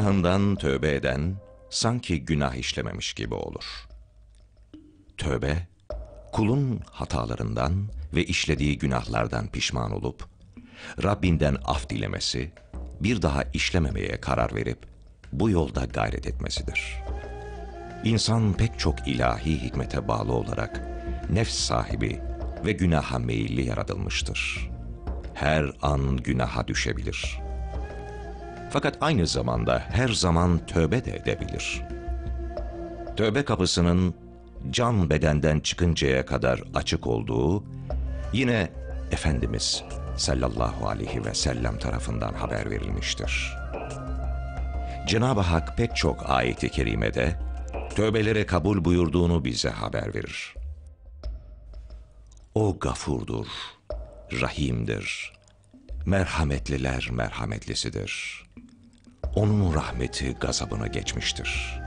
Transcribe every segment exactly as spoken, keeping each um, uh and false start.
günahından tövbe eden sanki günah işlememiş gibi olur. Tövbe, kulun hatalarından ve işlediği günahlardan pişman olup, Rabbinden af dilemesi, bir daha işlememeye karar verip bu yolda gayret etmesidir. İnsan pek çok ilahi hikmete bağlı olarak nefs sahibi ve günaha meyilli yaratılmıştır. Her an günaha düşebilir. Fakat aynı zamanda her zaman tövbe de edebilir. Tövbe kapısının can bedenden çıkıncaya kadar açık olduğu yine Efendimiz sallallahu aleyhi ve sellem tarafından haber verilmiştir. Cenab-ı Hak pek çok ayet-i kerimede tövbelere kabul buyurduğunu bize haber verir. O gafurdur, rahimdir, merhametliler merhametlisidir. Onun rahmeti gazabını geçmiştir.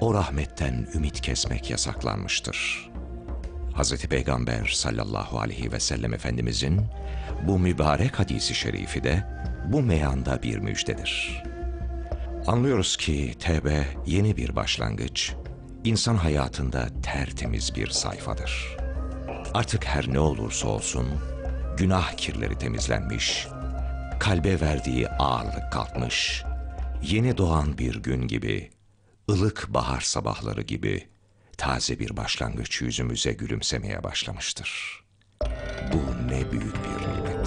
O rahmetten ümit kesmek yasaklanmıştır. Hz. Peygamber sallallahu aleyhi ve sellem Efendimizin bu mübarek hadisi şerifi de bu meyanda bir müjdedir. Anlıyoruz ki tevbe yeni bir başlangıç, insan hayatında tertemiz bir sayfadır. Artık her ne olursa olsun günah kirleri temizlenmiş, kalbe verdiği ağırlık kalkmış, yeni doğan bir gün gibi, ılık bahar sabahları gibi taze bir başlangıç yüzümüze gülümsemeye başlamıştır. Bu ne büyük bir nimet.